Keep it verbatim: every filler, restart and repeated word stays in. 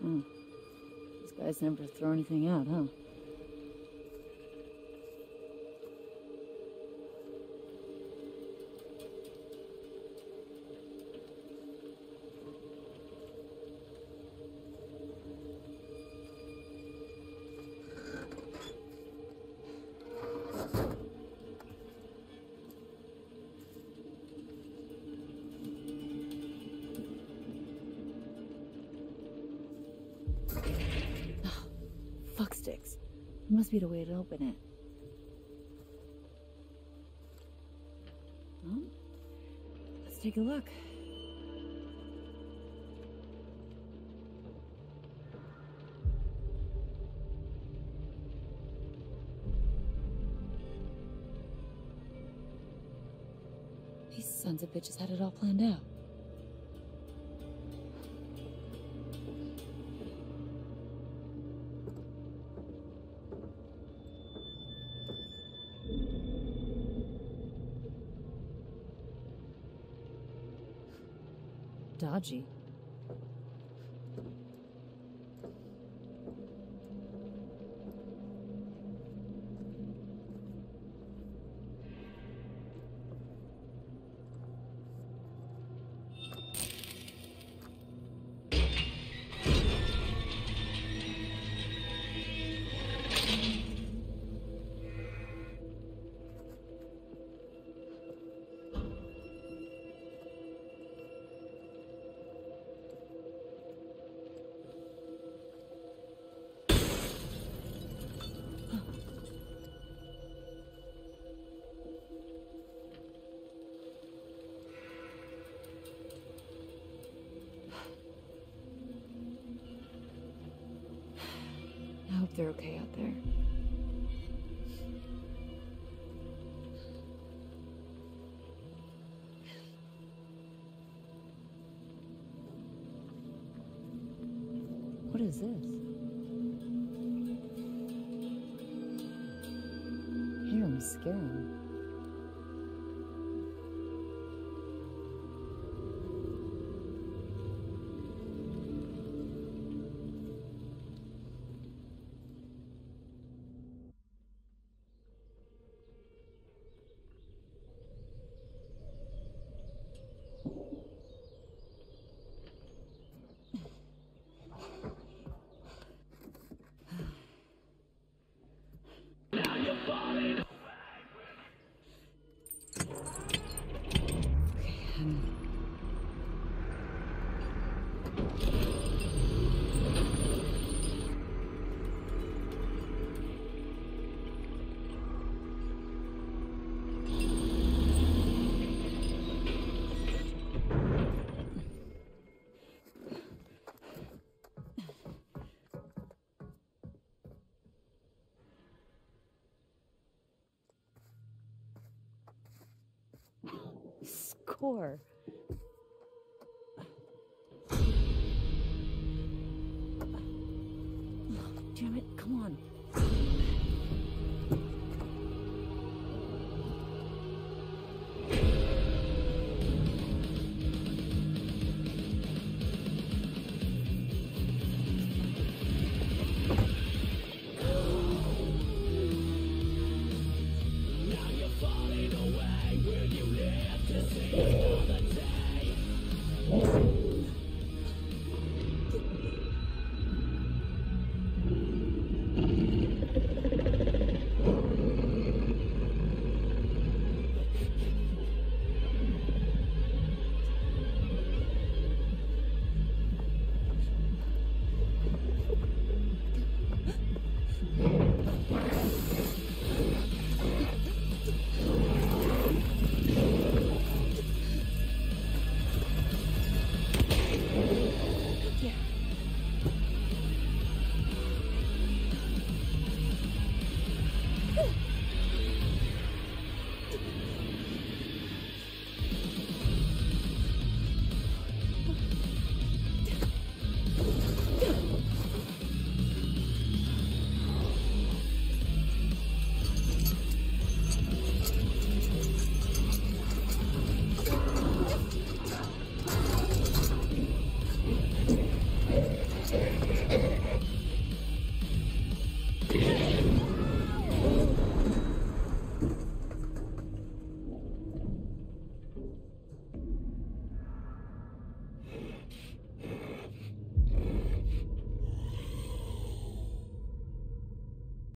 Hmm. These guys never throw anything out, huh? There must be the way to open it. Well, let's take a look. These sons of bitches had it all planned out. Dodgy. They're okay out there. What is this? Here, I'm scared. Score. Oh, damn it, come on.